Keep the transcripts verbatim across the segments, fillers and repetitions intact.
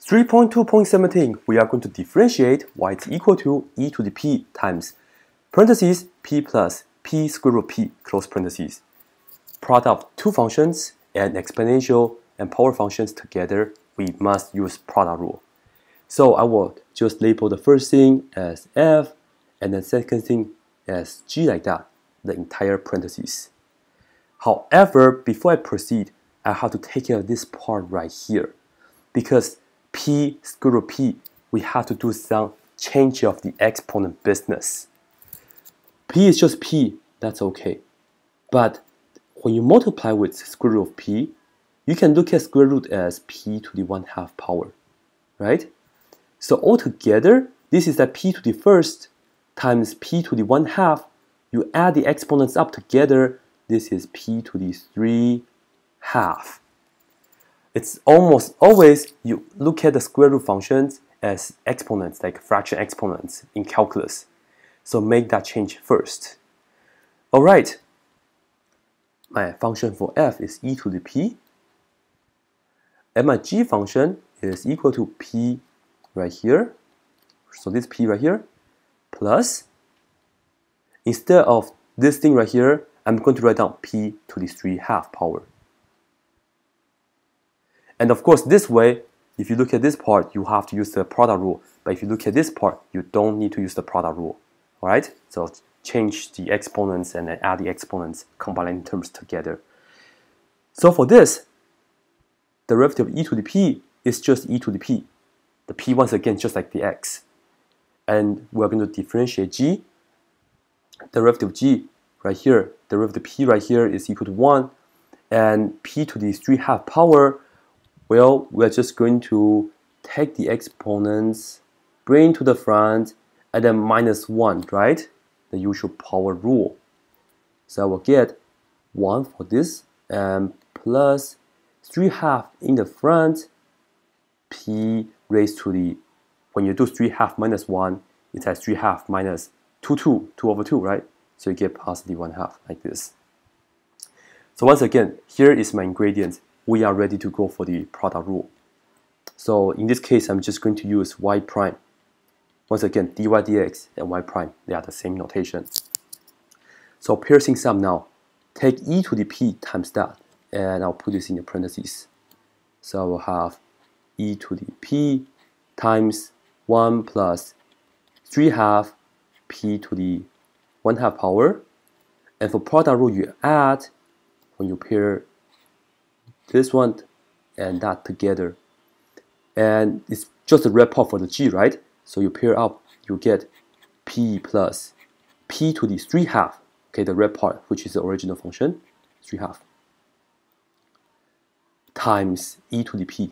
three point two point seventeen, we are going to differentiate y is equal to e to the p times parentheses p plus p square root p, close parentheses. Product of two functions and exponential and power functions together, we must use product rule. So I will just label the first thing as f and the second thing as g, like that, the entire parentheses. However, before I proceed, I have to take care of this part right here, because p square root p, we have to do some change of the exponent business. P is just p, that's okay. But when you multiply with square root of p, you can look at square root as p to the one half power, right? So altogether, this is that p to the first times p to the one half. You add the exponents up together, this is p to the three half. It's almost always you look at the square root functions as exponents, like fraction exponents in calculus. So make that change first. All right. My function for f is e to the p. And my g function is equal to p right here. So this p right here plus, instead of this thing right here, I'm going to write down p to the three half power. And of course, this way, if you look at this part, you have to use the product rule. But if you look at this part, you don't need to use the product rule. All right? So change the exponents and then add the exponents, combining terms together. So for this, derivative of e to the p is just e to the p. The p, once again, just like the x. And we're going to differentiate g. Derivative of g right here, derivative of p right here is equal to one. And p to the three half power, well, we're just going to take the exponents, bring to the front, and then minus one, right? The usual power rule. So I will get one for this, and plus three half in the front, p raised to the, when you do three half minus one, it has three half minus two, two, two over two, right? So you get positive one half, like this. So once again, here is my ingredient. We are ready to go for the product rule. So in this case, I'm just going to use y prime. Once again, dy dx and y prime, they are the same notation. So piercing sum now. Take e to the p times that, and I'll put this in the parentheses. So I will have e to the p times one plus three half p to the one half power. And for product rule, you add, when you pair this one and that together, and it's just a red part for the g, right? So you pair up, you get p plus p to the three half, okay, the red part, which is the original function, three half, times e to the p.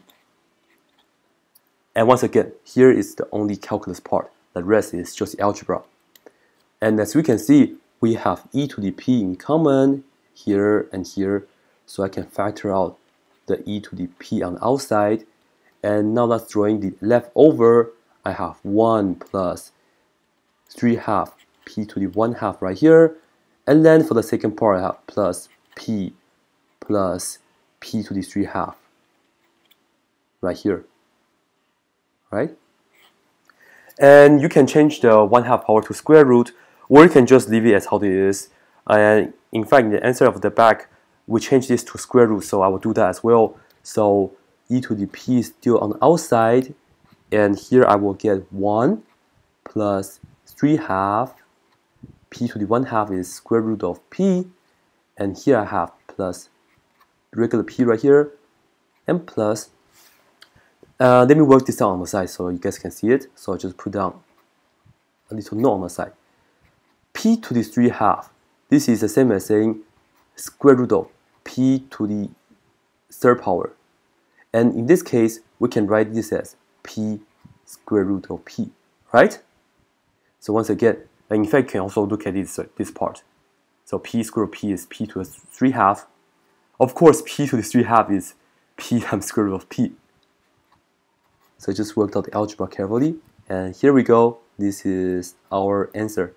And once again, here is the only calculus part. The rest is just algebra. And as we can see, we have e to the p in common here and here, so I can factor out the e to the p on the outside. And now that's drawing the left over. I have one plus three half p to the one half right here. And then for the second part, I have plus p plus p to the three half right here, right? And you can change the one half power to square root, or you can just leave it as how it is. And in fact, the answer of the back, we change this to square root, so I will do that as well. So e to the p is still on the outside, and here I will get one plus three half, p to the one half is square root of p, and here I have plus regular p right here, and plus, uh, let me work this out on the side so you guys can see it, so I just put down a little note on the side. P to the three half, this is the same as saying square root of p to the third power. And in this case, we can write this as p square root of p, right? So once again, and in fact, you can also look at this, this part. So p square root of p is p to the three half. Of course, p to the three half is p times square root of p. So I just worked out the algebra carefully. And here we go. This is our answer.